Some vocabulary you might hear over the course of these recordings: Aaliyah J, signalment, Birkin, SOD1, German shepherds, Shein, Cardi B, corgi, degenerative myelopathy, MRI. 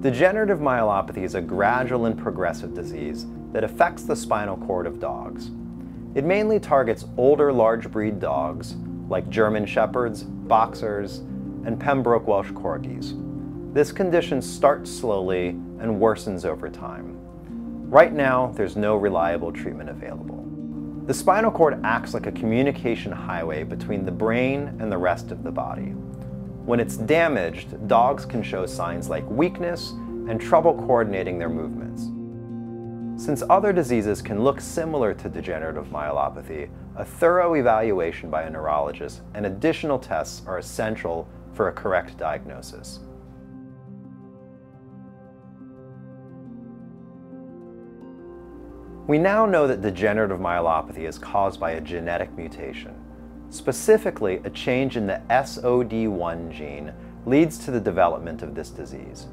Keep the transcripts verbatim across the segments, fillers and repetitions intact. Degenerative myelopathy is a gradual and progressive disease that affects the spinal cord of dogs. It mainly targets older large breed dogs like German shepherds, boxers, and Pembroke Welsh corgis. This condition starts slowly and worsens over time. Right now, there's no reliable treatment available. The spinal cord acts like a communication highway between the brain and the rest of the body. When it's damaged, dogs can show signs like weakness and trouble coordinating their movements. Since other diseases can look similar to degenerative myelopathy, a thorough evaluation by a neurologist and additional tests are essential for a correct diagnosis. We now know that degenerative myelopathy is caused by a genetic mutation. Specifically, a change in the S O D one gene leads to the development of this disease.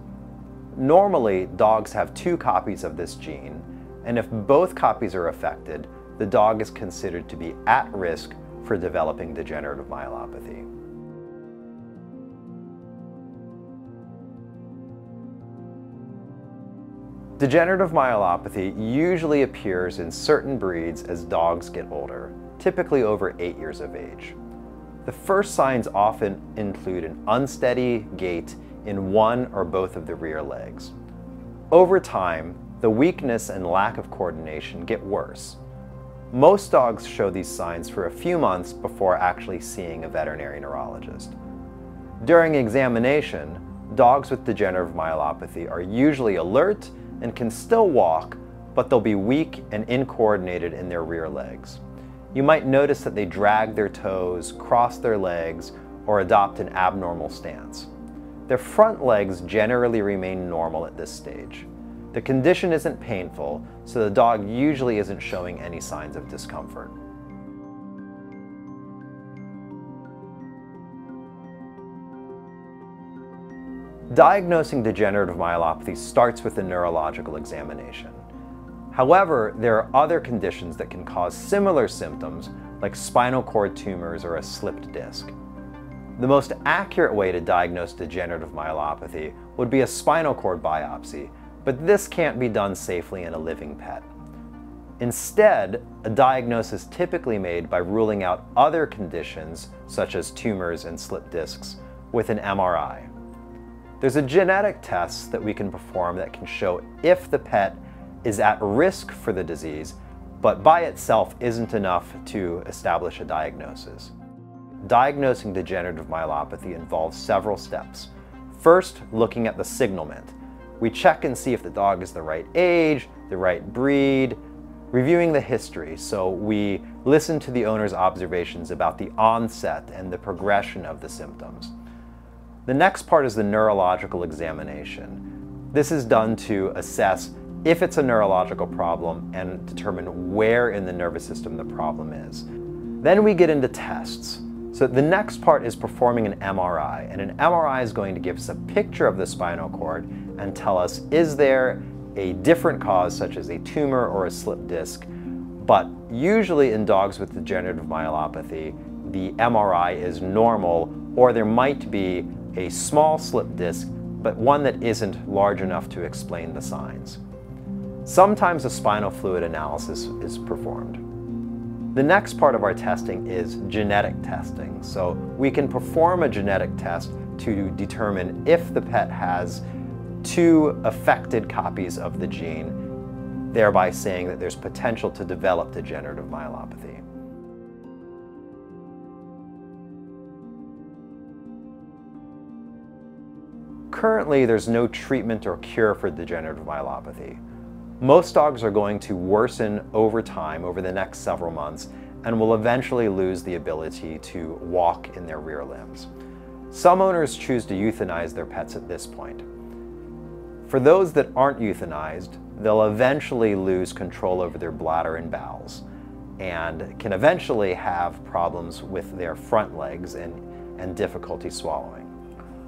Normally, dogs have two copies of this gene, and if both copies are affected, the dog is considered to be at risk for developing degenerative myelopathy. Degenerative myelopathy usually appears in certain breeds as dogs get older, typically over eight years of age. The first signs often include an unsteady gait in one or both of the rear legs. Over time, the weakness and lack of coordination get worse. Most dogs show these signs for a few months before actually seeing a veterinary neurologist. During examination, dogs with degenerative myelopathy are usually alert and can still walk, but they'll be weak and uncoordinated in their rear legs. You might notice that they drag their toes, cross their legs, or adopt an abnormal stance. Their front legs generally remain normal at this stage. The condition isn't painful, so the dog usually isn't showing any signs of discomfort. Diagnosing degenerative myelopathy starts with a neurological examination. However, there are other conditions that can cause similar symptoms, like spinal cord tumors or a slipped disc. The most accurate way to diagnose degenerative myelopathy would be a spinal cord biopsy, but this can't be done safely in a living pet. Instead, a diagnosis is typically made by ruling out other conditions, such as tumors and slipped discs, with an M R I. There's a genetic test that we can perform that can show if the pet is at risk for the disease, but by itself isn't enough to establish a diagnosis. Diagnosing degenerative myelopathy involves several steps. First, looking at the signalment. We check and see if the dog is the right age, the right breed, reviewing the history. So we listen to the owner's observations about the onset and the progression of the symptoms. The next part is the neurological examination. This is done to assess if it's a neurological problem and determine where in the nervous system the problem is. Then we get into tests. So the next part is performing an M R I, and an M R I is going to give us a picture of the spinal cord and tell us, is there a different cause such as a tumor or a slipped disc? But usually in dogs with degenerative myelopathy, the M R I is normal, or there might be a small slipped disc, but one that isn't large enough to explain the signs. Sometimes a spinal fluid analysis is performed. The next part of our testing is genetic testing. So we can perform a genetic test to determine if the pet has two affected copies of the gene, thereby saying that there's potential to develop degenerative myelopathy. Currently, there's no treatment or cure for degenerative myelopathy. Most dogs are going to worsen over time, over the next several months, and will eventually lose the ability to walk in their rear limbs. Some owners choose to euthanize their pets at this point. For those that aren't euthanized, they'll eventually lose control over their bladder and bowels, and can eventually have problems with their front legs and, and difficulty swallowing.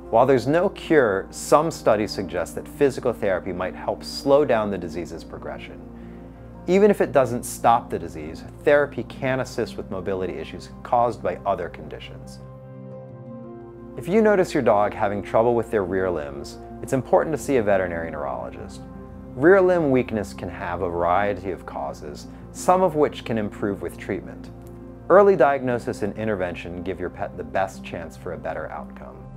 While there's no cure, some studies suggest that physical therapy might help slow down the disease's progression. Even if it doesn't stop the disease, therapy can assist with mobility issues caused by other conditions. If you notice your dog having trouble with their rear limbs, it's important to see a veterinary neurologist. Rear limb weakness can have a variety of causes, some of which can improve with treatment. Early diagnosis and intervention give your pet the best chance for a better outcome.